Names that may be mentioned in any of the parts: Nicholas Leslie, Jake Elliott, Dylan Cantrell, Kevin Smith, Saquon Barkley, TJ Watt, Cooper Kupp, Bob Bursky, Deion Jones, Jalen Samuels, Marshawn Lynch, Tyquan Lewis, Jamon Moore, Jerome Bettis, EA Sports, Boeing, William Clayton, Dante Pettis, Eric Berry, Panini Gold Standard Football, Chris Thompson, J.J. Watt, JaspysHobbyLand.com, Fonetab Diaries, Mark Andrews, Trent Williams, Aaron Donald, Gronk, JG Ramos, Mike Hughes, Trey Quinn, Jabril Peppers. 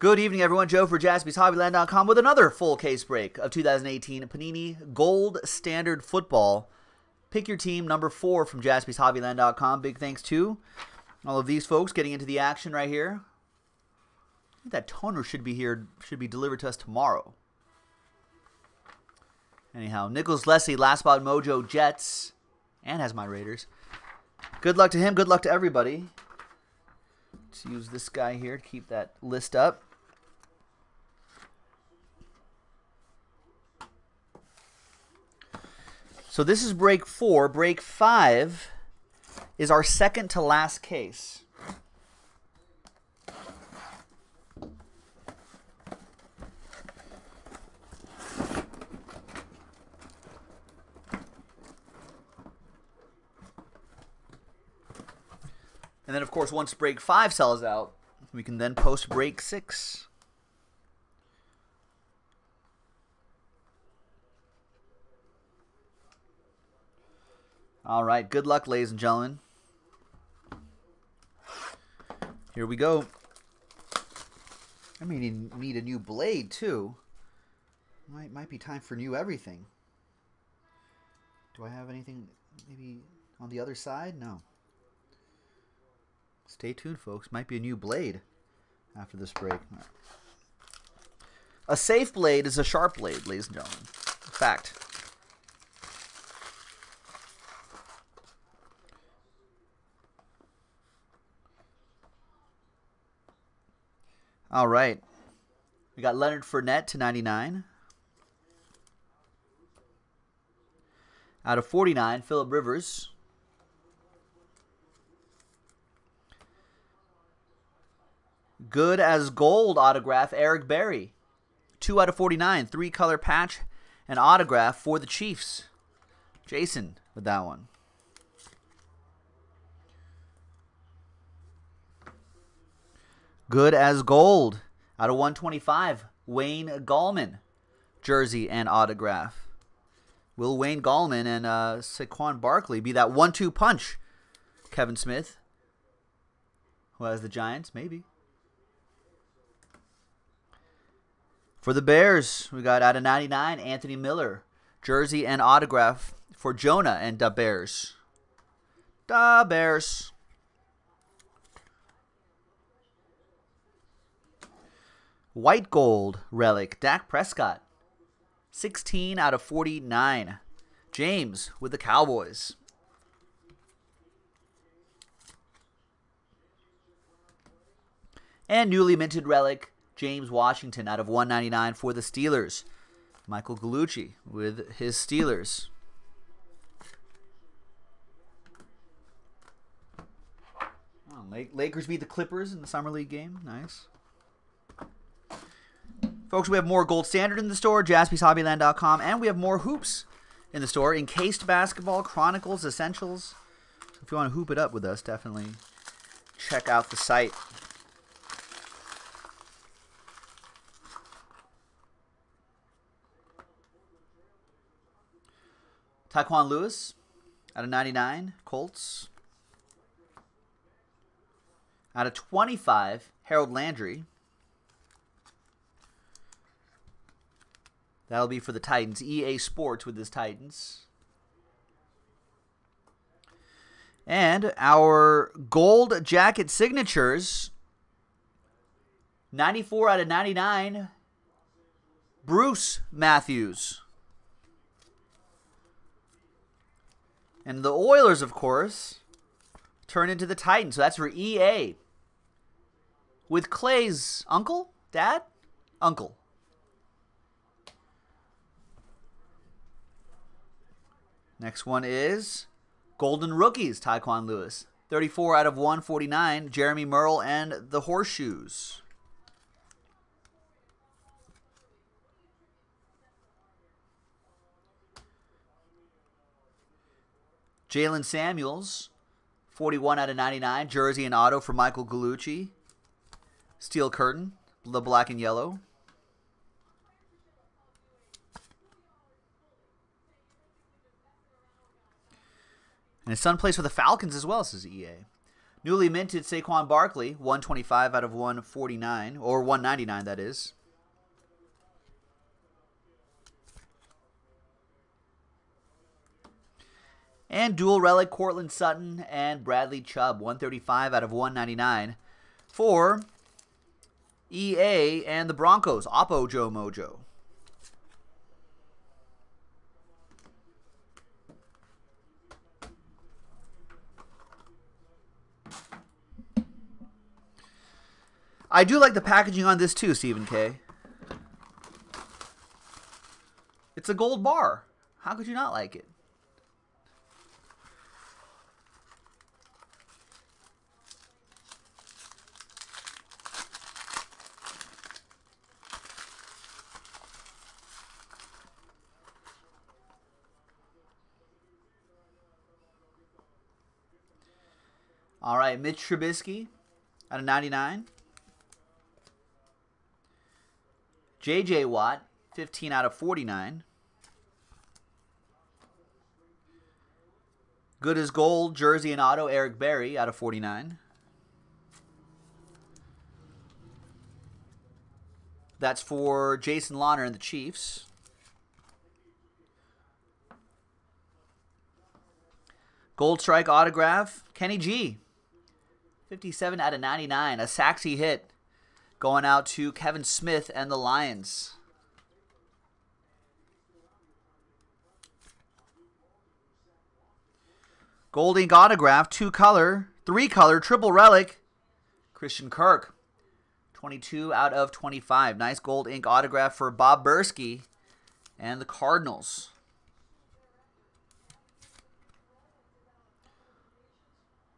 Good evening, everyone. Joe for JaspysHobbyLand.com with another full case break of 2018 Panini Gold Standard Football. Pick your team number 4 from JaspysHobbyLand.com. Big thanks to all of these folks getting into the action right here. I think that toner should be here, should be delivered to us tomorrow. Anyhow, Nicholas Leslie, Last Spot Mojo, Jets, and has my Raiders. Good luck to him. Good luck to everybody. Let's use this guy here to keep that list up. So this is break 4. Break 5 is our second to last case. And then, of course, once break 5 sells out, we can then post break 6. All right, good luck, ladies and gentlemen. Here we go. I mean, you need a new blade, too. Might be time for new everything. Do I have anything maybe on the other side? No. Stay tuned, folks. Might be a new blade after this break. Right. A safe blade is a sharp blade, ladies and gentlemen. Fact. All right. We got Leonard Fournette /99. Out of 49, Philip Rivers. Good as gold autograph, Eric Berry. 2/49, 3-color patch and autograph for the Chiefs. Jason with that one. Good as gold. Out of 125, Wayne Gallman. Jersey and autograph. Will Wayne Gallman and Saquon Barkley be that 1-2 punch? Kevin Smith, who has the Giants, maybe. For the Bears, we got out of 99, Anthony Miller. Jersey and autograph for Jonah and Da Bears. Da Bears. White gold relic, Dak Prescott. 16/49. James with the Cowboys. And newly minted relic, James Washington out of 199 for the Steelers. Michael Gallucci with his Steelers. Oh, Lakers beat the Clippers in the Summer League game. Nice. Folks, we have more Gold Standard in the store, JaspysHobbyLand.com, and we have more hoops in the store. Encased Basketball, Chronicles, Essentials. So if you want to hoop it up with us, definitely check out the site. Tyquan Lewis, out of 99, Colts. Out of 25, Harold Landry. That'll be for the Titans. EA Sports with his Titans. And our gold jacket signatures, 94/99, Bruce Matthews. And the Oilers, of course, turn into the Titans. So that's for EA. With Clay's uncle? Dad? Uncle. Next one is Golden Rookies, Tyquan Lewis. 34/149, Jeremy Merle and the Horseshoes. Jalen Samuels, 41/99, jersey and auto for Michael Gallucci. Steel Curtain, the black and yellow. And his son plays for the Falcons as well, says EA. Newly minted Saquon Barkley, 125 out of 149, or 199, that is. And dual relic Cortland Sutton and Bradley Chubb, 135 out of 199 for EA and the Broncos, Oppo Joe Mojo. I do like the packaging on this too, Stephen K. It's a gold bar. How could you not like it? All right, Mitch Trubisky out of 99. J.J. Watt, 15 out of 49. Good as gold, jersey and auto, Eric Berry out of 49. That's for Jason Lonner and the Chiefs. Gold strike autograph, Kenny G. 57 out of 99, a Saxy hit. Going out to Kevin Smith and the Lions. Gold ink autograph, three color, triple relic. Christian Kirk, 22 out of 25. Nice gold ink autograph for Bob Bursky and the Cardinals.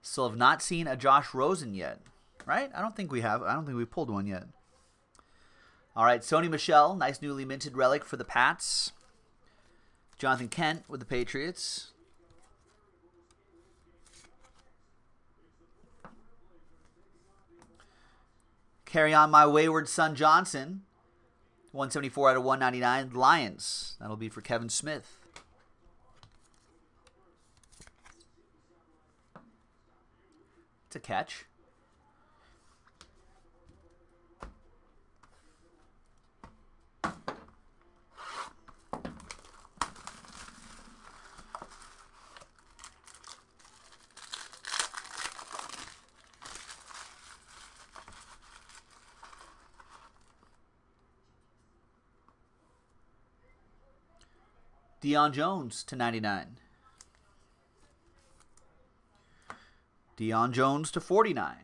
Still have not seen a Josh Rosen yet. Right? I don't think we have. I don't think we pulled one yet. All right, Sony Michel, nice newly minted relic for the Pats. Jonathan Kent with the Patriots. Carry on my wayward son Johnson, 174 out of 199, Lions. That'll be for Kevin Smith. It's a catch. Deion Jones to 99. Deion Jones to 49.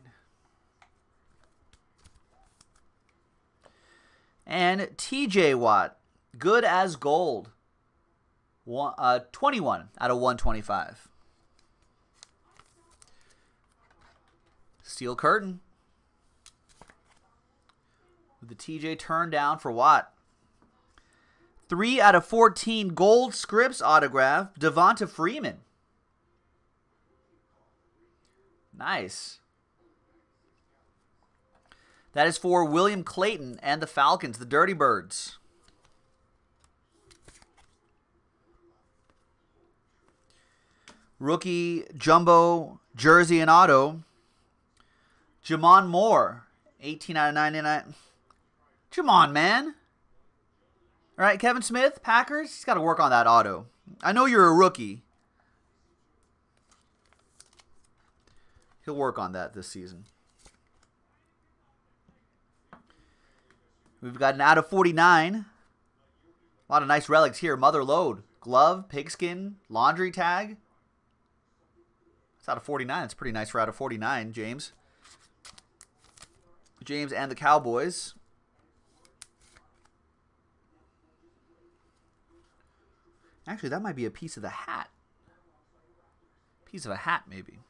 And TJ Watt, good as gold, 21 out of 125. Steel curtain. With the TJ turned down for Watt. 3 out of 14 gold scripts autograph, Devonta Freeman. Nice. That is for William Clayton and the Falcons, the Dirty Birds. Rookie jumbo jersey and auto, Jamon Moore, 18 out of 99. Jamon, man. All right, Kevin Smith, Packers. He's got to work on that auto. I know you're a rookie. He'll work on that this season. We've got an out of 49. A lot of nice relics here. Mother load. Glove, pigskin, laundry tag. It's out of 49. It's pretty nice for out of 49, James. James and the Cowboys. Actually, that might be a piece of the hat. Piece of a hat, maybe.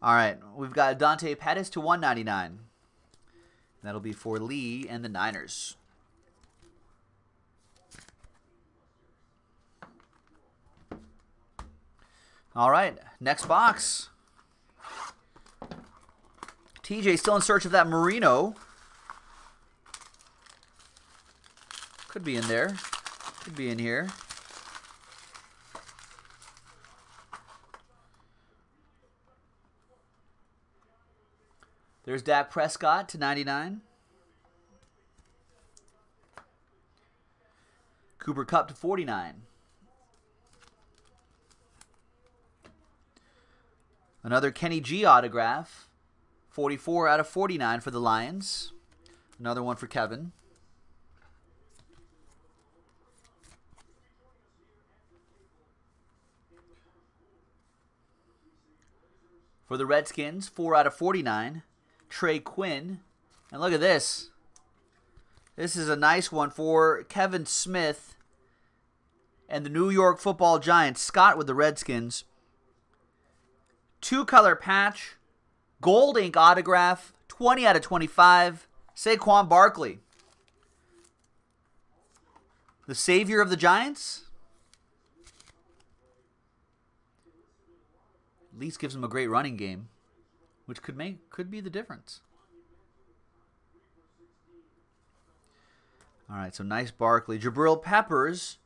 All right, we've got Dante Pettis to 199. That'll be for Lee and the Niners. All right, next box. TJ still in search of that Marino. Could be in there. Could be in here. There's Dak Prescott /99. Cooper Kupp /49. Another Kenny G autograph, 44/49 for the Lions. Another one for Kevin. For the Redskins, 4/49, Trey Quinn. And look at this. This is a nice one for Kevin Smith and the New York Football Giants. Scott with the Redskins. Two-color patch, gold ink autograph, 20/25, Saquon Barkley. The savior of the Giants. At least gives him a great running game, which could be the difference. All right, so nice Barkley. Jabril Peppers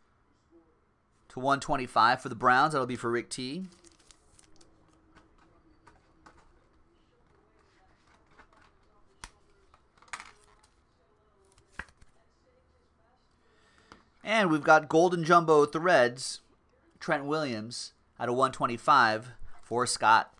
/125 for the Browns. That'll be for Rick T. And we've got Golden Jumbo Threads, Trent Williams /125 for Scott.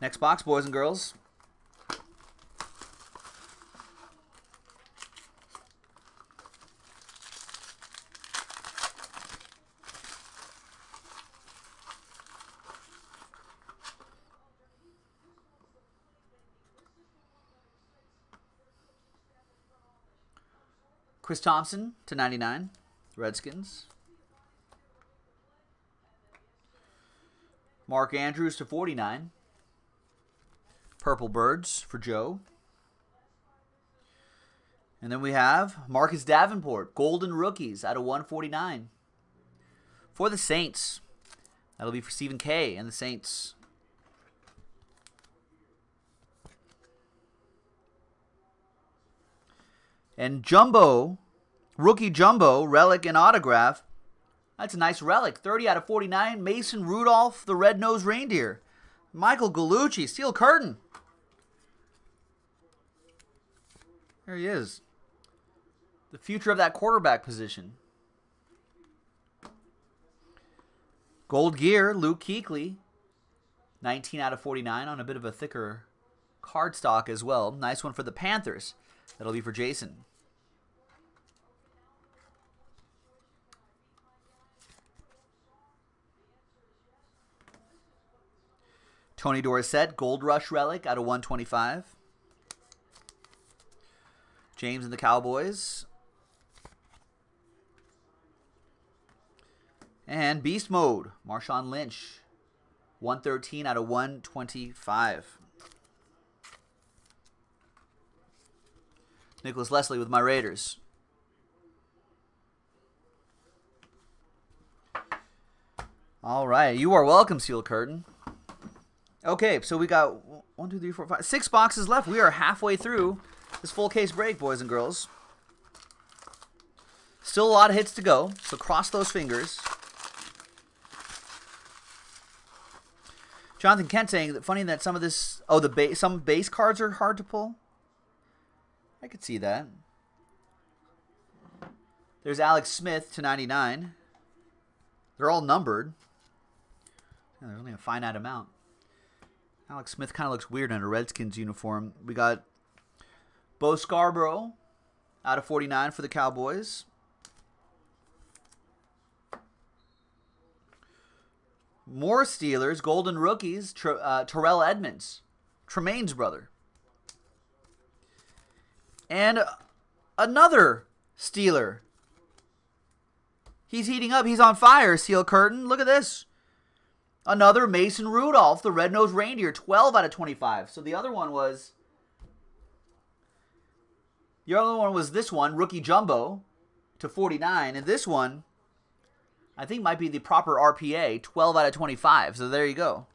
Next box, boys and girls. Chris Thompson /99, Redskins. Mark Andrews /49, Purple Birds for Joe. And then we have Marcus Davenport, Golden Rookies /149 for the Saints. That'll be for Stephen K and the Saints. And Jumbo, Rookie Jumbo, Relic and Autograph. That's a nice relic. 30/49, Mason Rudolph, the Red-Nosed Reindeer. Michael Gallucci, Steel Curtain. Here he is. The future of that quarterback position. Gold Gear, Luke Kuechly. 19/49 on a bit of a thicker cardstock as well. Nice one for the Panthers. That'll be for Jason. Tony Dorsett, Gold Rush Relic /125. James and the Cowboys. And Beast Mode, Marshawn Lynch, 113/125. Nicholas Leslie with my Raiders. All right. You are welcome, Seal Curtain. Okay, so we got 6 boxes left. We are halfway through this full case break, boys and girls. Still a lot of hits to go, so cross those fingers. Jonathan Kent saying that funny that some of this, some base cards are hard to pull. I could see that. There's Alex Smith /99. They're all numbered. And there's only a finite amount. Alex Smith kind of looks weird in a Redskins uniform. We got Bo Scarborough /49 for the Cowboys. More Steelers, Golden Rookies, Terrell Edmonds, Tremaine's brother. And another Steeler. He's heating up. He's on fire, Seal Curtain. Look at this. Another Mason Rudolph, the Red-Nosed Reindeer, 12/25. So the other one was... The other one was this one, Rookie Jumbo, /49. And this one, I think might be the proper RPA, 12/25. So there you go.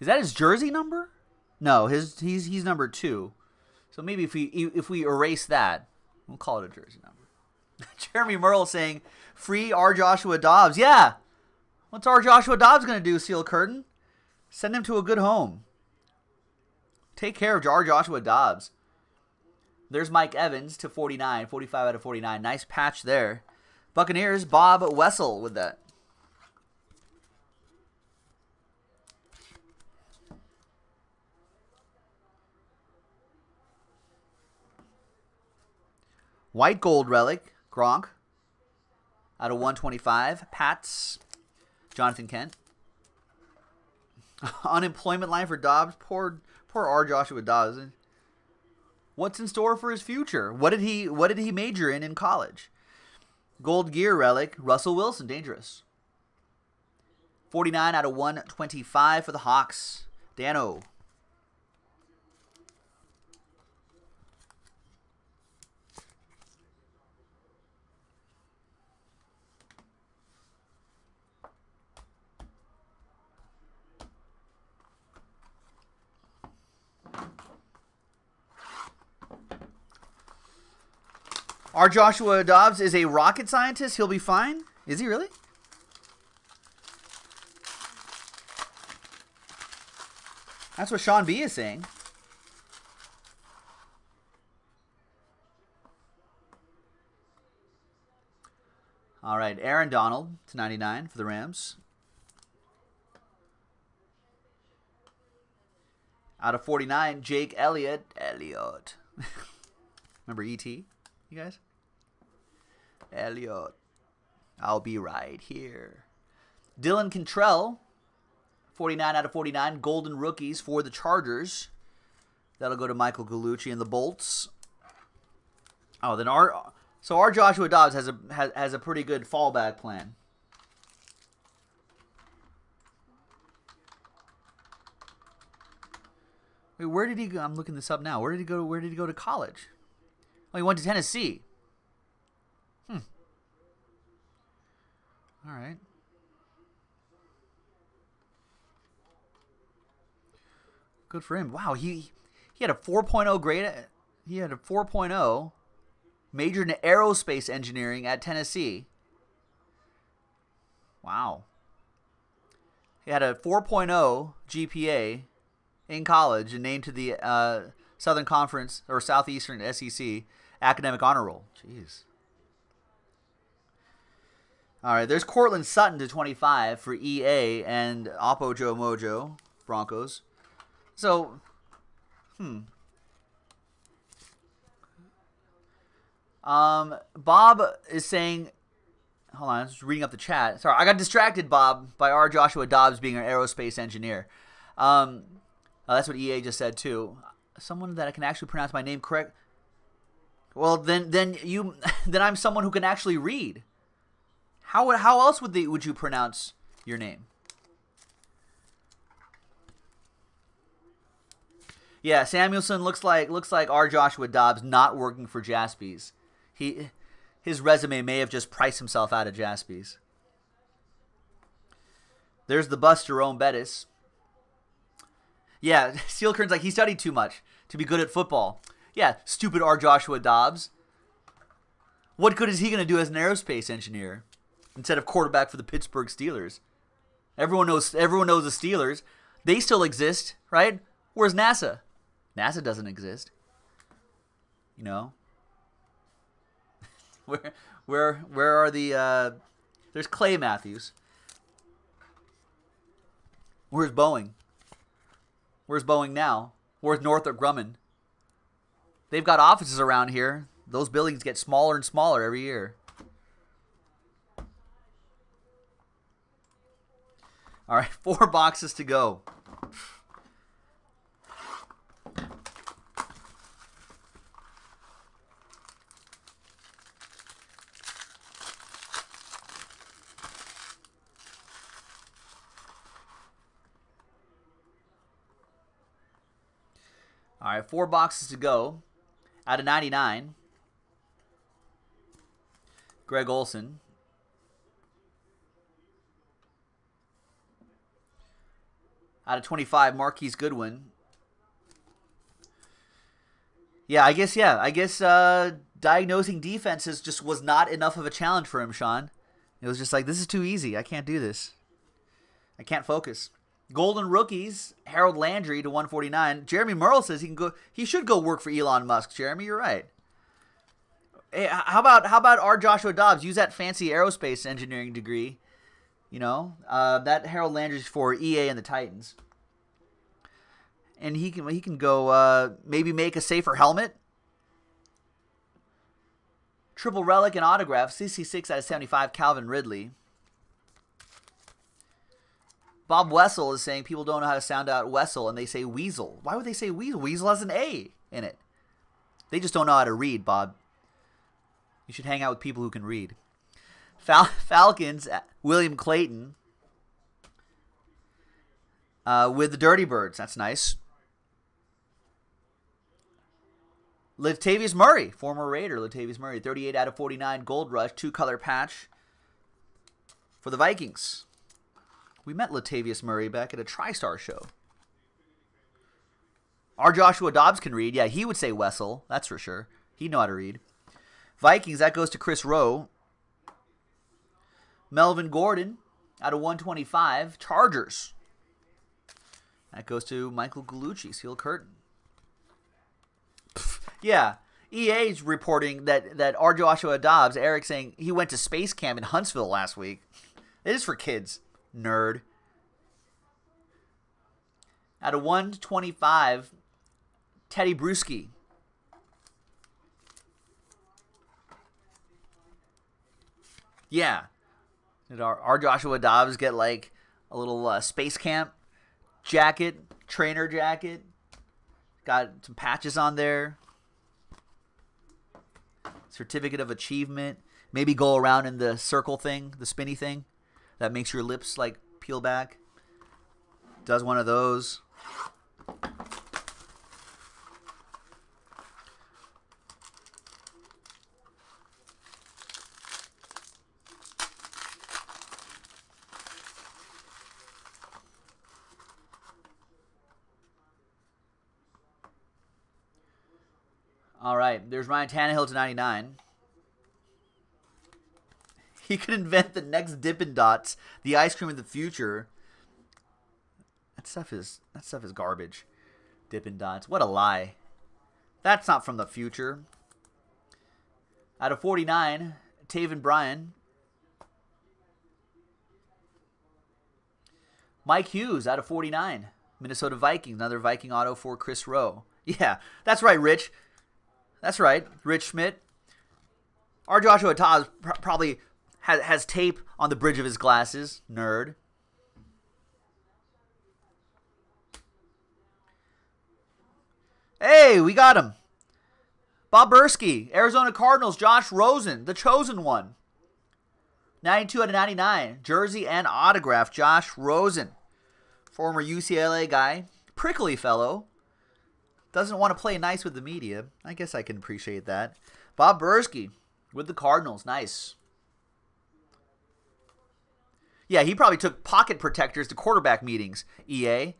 Is that his jersey number? No, his he's number 2. So maybe if we erase that, we'll call it a jersey number. Jeremy Merle saying, free R. Joshua Dobbs. Yeah. What's R. Joshua Dobbs going to do, Seal Curtain? Send him to a good home. Take care of R. Joshua Dobbs. There's Mike Evans to 49. 45 out of 49. Nice patch there. Buccaneers, Bob Wessel with that. White gold relic, Gronk, out of 125. Pats, Jonathan Kent. Unemployment line for Dobbs. Poor R. Joshua Dobbs. What's in store for his future? What did he major in college? Gold gear relic, Russell Wilson, dangerous. 49 out of 125 for the Hawks. Dano. R. Joshua Dobbs is a rocket scientist. He'll be fine. Is he really? That's what Sean B is saying. All right, Aaron Donald to 99 for the Rams. Out of 49, Jake Elliott. Remember E.T., you guys? Elliot, I'll be right here. Dylan Cantrell, 49 out of 49, golden rookies for the Chargers. That'll go to Michael Gallucci and the Bolts. Oh, then our Joshua Dobbs has a pretty good fallback plan. Wait, where did he go? I'm looking this up now. Where did he go to college? Oh, he went to Tennessee. All right. Good for him. Wow, he had a 4.0 grade. He had a 4.0, majored in aerospace engineering at Tennessee. Wow. He had a 4.0 GPA in college and named to the Southern Conference or Southeastern SEC Academic Honor Roll. Jeez. All right, there's Cortland Sutton to 25 for EA and Oppo Joe Mojo, Broncos. So, Bob is saying, hold on, I was reading up the chat. Sorry, I got distracted, Bob, by R. Joshua Dobbs being an aerospace engineer. That's what EA just said, too. Someone that I can actually pronounce my name correct. Well, then I'm someone who can actually read. How else would you pronounce your name? Yeah, Samuelson looks like R. Joshua Dobbs not working for Jaspys. His resume may have just priced himself out of Jaspys. There's the bust Jerome Bettis. Yeah, Seal Kern's like he studied too much to be good at football. Yeah, stupid R. Joshua Dobbs. What good is he gonna do as an aerospace engineer? Instead of quarterback for the Pittsburgh Steelers. Everyone knows the Steelers. They still exist, right? Where's NASA? NASA doesn't exist. You know? Where are the there's Clay Matthews. Where's Boeing? Where's Boeing now? Where's Northrop Grumman? They've got offices around here. Those buildings get smaller and smaller every year. All right, 4 boxes to go. All right, 4 boxes to go. Out of 99, Greg Olson. Out of 25, Marquise Goodwin. Yeah, I guess diagnosing defenses just was not enough of a challenge for him, Sean. It was just like, this is too easy. I can't do this. I can't focus. Golden Rookies, Harold Landry to 149. Jeremy Merle says he can go. He should go work for Elon Musk. Jeremy, you're right. Hey, how about R. Joshua Dobbs? Use that fancy aerospace engineering degree. You know, that Harold Landry's for EA and the Titans, and he can go maybe make a safer helmet. Triple relic and autograph, 66 out of 75, Calvin Ridley. Bob Wessel is saying people don't know how to sound out Wessel, and they say weasel. Why would they say weasel? Weasel has an A in it. They just don't know how to read, Bob. You should hang out with people who can read. Falcons, William Clayton with the Dirty Birds. That's nice. Latavius Murray, former Raider Latavius Murray, 38 out of 49, Gold Rush, two-color patch for the Vikings. We met Latavius Murray back at a TriStar show. Our Joshua Dobbs can read. Yeah, he would say Wessel, that's for sure. He'd know how to read. Vikings, that goes to Chris Rowe. Melvin Gordon out of 125, Chargers. That goes to Michael Gallucci, Seal Curtain. Yeah, EA's reporting that R. Joshua Dobbs, Eric saying he went to space camp in Huntsville last week. It is for kids, nerd. Out of 125, Teddy Bruschi. Yeah, did R. Joshua Dobbs get like a little space camp jacket, trainer jacket? Got some patches on there. Certificate of achievement. Maybe go around in the circle thing, the spinny thing that makes your lips like peel back. Does one of those. All right, there's Ryan Tannehill to 99. He could invent the next Dippin' Dots, the ice cream of the future. That stuff is garbage. Dippin' Dots, what a lie. That's not from the future. Out of 49, Taven Bryan. Mike Hughes out of 49. Minnesota Vikings, another Viking auto for Chris Rowe. Yeah, that's right, Rich. That's right, Rich Schmidt. Our Joshua Dobbs probably has tape on the bridge of his glasses, nerd. Hey, we got him. Bob Bursky, Arizona Cardinals, Josh Rosen, the chosen one. 92 out of 99, jersey and autograph, Josh Rosen. Former UCLA guy, prickly fellow. Doesn't want to play nice with the media. I guess I can appreciate that. Bob Bursky with the Cardinals. Nice. Yeah, he probably took pocket protectors to quarterback meetings, EA.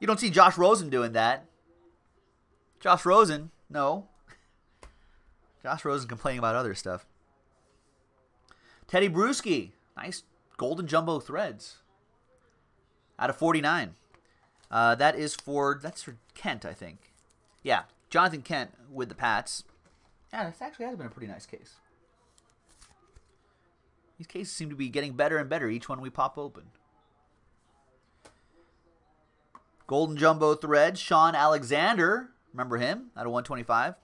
You don't see Josh Rosen doing that. Josh Rosen, no. Josh Rosen complaining about other stuff. Teddy Bruschi. Nice golden jumbo threads. Out of 49. That's for Kent, I think. Yeah, Jonathan Kent with the Pats. Yeah, this actually has been a pretty nice case. These cases seem to be getting better and better each one we pop open. Golden Jumbo Thread, Sean Alexander. Remember him? Out of 125.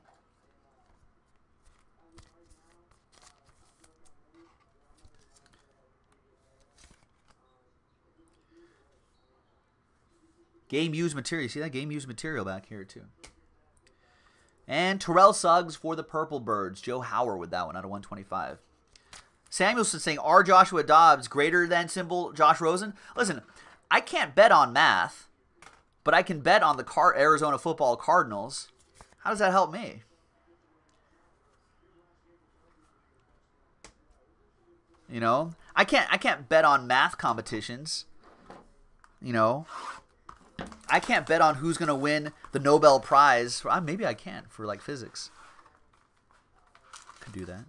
Game used material. See that game used material back here, too. And Terrell Suggs for the Purple Birds. Joe Hauer with that one out of 125. Samuelson saying, R. Joshua Dobbs greater than symbol Josh Rosen? Listen, I can't bet on math, but I can bet on the Arizona football Cardinals. How does that help me? You know, I can't bet on math competitions. You know, I can't bet on who's going to win the Nobel Prize. Maybe I can for like physics. Could do that.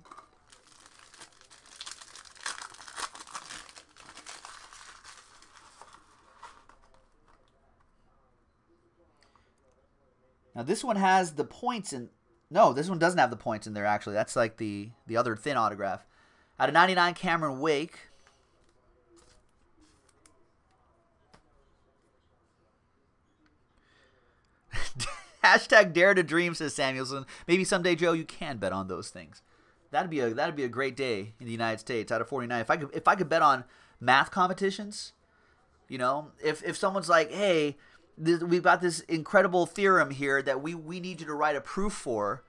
Now this one has the points in. No, this one doesn't have the points in there actually. That's like the other thin autograph. Out of 99, Cameron Wake. Hashtag dare to dream, says Samuelson. Maybe someday, Joe, you can bet on those things. That'd be a great day in the United States. Out of 49, if I could bet on math competitions, you know, if someone's like, hey, we've got this incredible theorem here that we need you to write a proof for,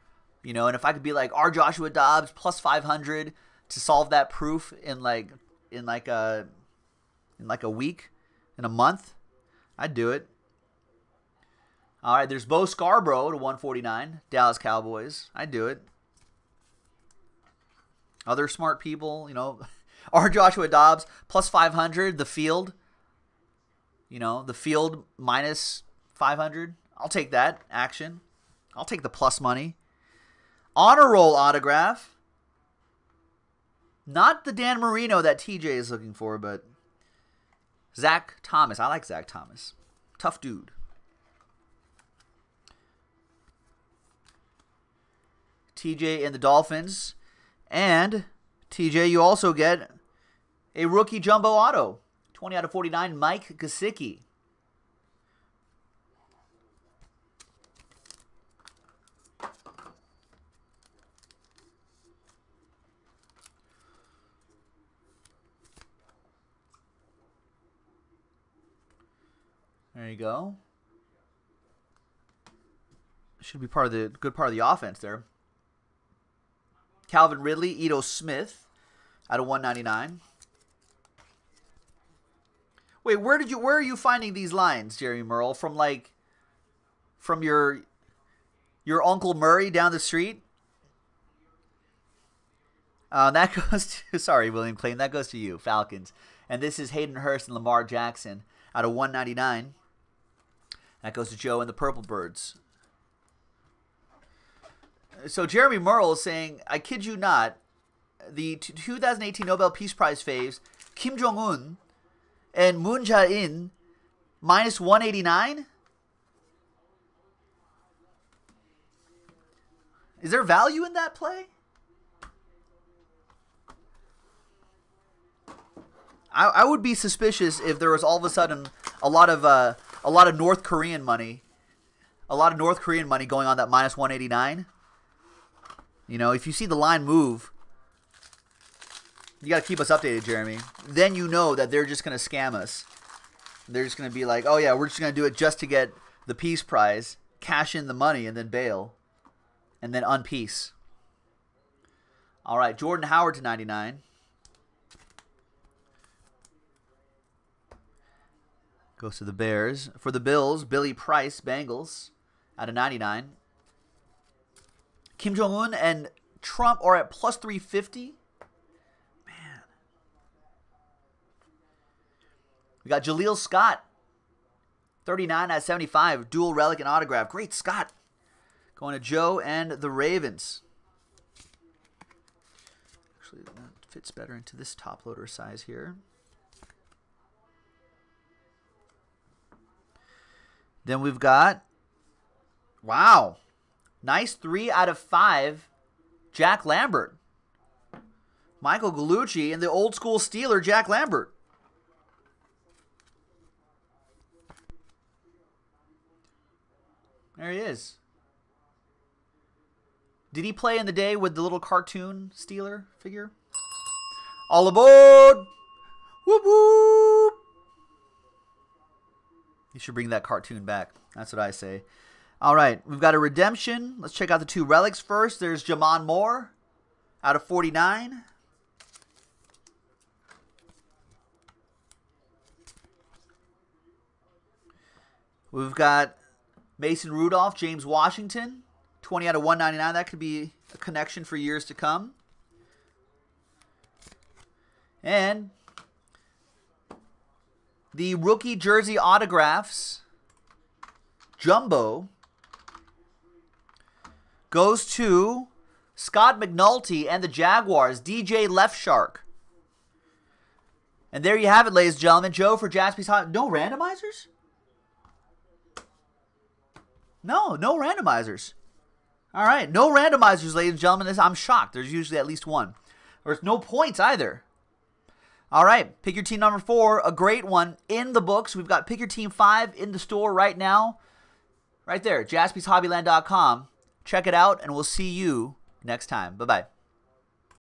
you know, and if I could be like R. Joshua Dobbs plus 500 to solve that proof in like a week, in a month, I'd do it. All right, there's Bo Scarborough to 149, Dallas Cowboys. I'd do it. Other smart people, you know, R. Joshua Dobbs, plus 500, the field. You know, the field minus 500. I'll take that action. I'll take the plus money. Honor roll autograph. Not the Dan Marino that TJ is looking for, but Zach Thomas. I like Zach Thomas. Tough dude. TJ and the Dolphins. And, TJ, you also get a rookie jumbo auto. 20 out of 49, Mike Gesicki. There you go. Should be part of the good part of the offense there. Calvin Ridley, Ito Smith, out of 199. Wait, where are you finding these lines, Jeremy Merle? From your Uncle Murray down the street? That goes to, sorry, William Clayton, that goes to you, Falcons. And this is Hayden Hurst and Lamar Jackson, out of 199. That goes to Joe and the Purple Birds. So Jeremy Merle is saying, I kid you not, the 2018 Nobel Peace Prize faves, Kim Jong-un and Moon Jae-in, minus 189? Is there value in that play? I would be suspicious if there was all of a sudden a lot of North Korean money, going on that minus 189. You know, if you see the line move, you got to keep us updated, Jeremy. Then you know that they're just going to scam us. They're just going to be like, oh, yeah, we're just going to do it just to get the peace prize, cash in the money, and then bail, and then unpeace. All right, Jordan Howard to 99. Goes to the Bears. For the Bills, Billy Price, Bengals, out of 99. Kim Jong-un and Trump are at plus 350. Man. We got Jaleel Scott. 39 out of 75. Dual relic and autograph. Great Scott. Going to Joe and the Ravens. Actually, that fits better into this top loader size here. Then we've got... Wow. Nice 3 out of 5, Jack Lambert. Michael Gallucci and the old school Steeler, Jack Lambert. There he is. Did he play in the day with the little cartoon Steeler figure? All aboard! Whoop whoop! You should bring that cartoon back. That's what I say. All right, we've got a redemption. Let's check out the two relics first. There's Jamon Moore out of 49. We've got Mason Rudolph, James Washington, 20 out of 199. That could be a connection for years to come. And the rookie jersey autographs Jumbo goes to Scott McNulty and the Jaguars, DJ Left Shark. And there you have it, ladies and gentlemen. Joe for Jaspy's Hot. No randomizers? No, no randomizers. All right, no randomizers, ladies and gentlemen. This, I'm shocked. There's usually at least one. There's no points either. All right, pick your team number 4, a great one in the books. We've got pick your team 5 in the store right now. Right there, JaspysHobbyLand.com. Check it out, and we'll see you next time. Bye-bye.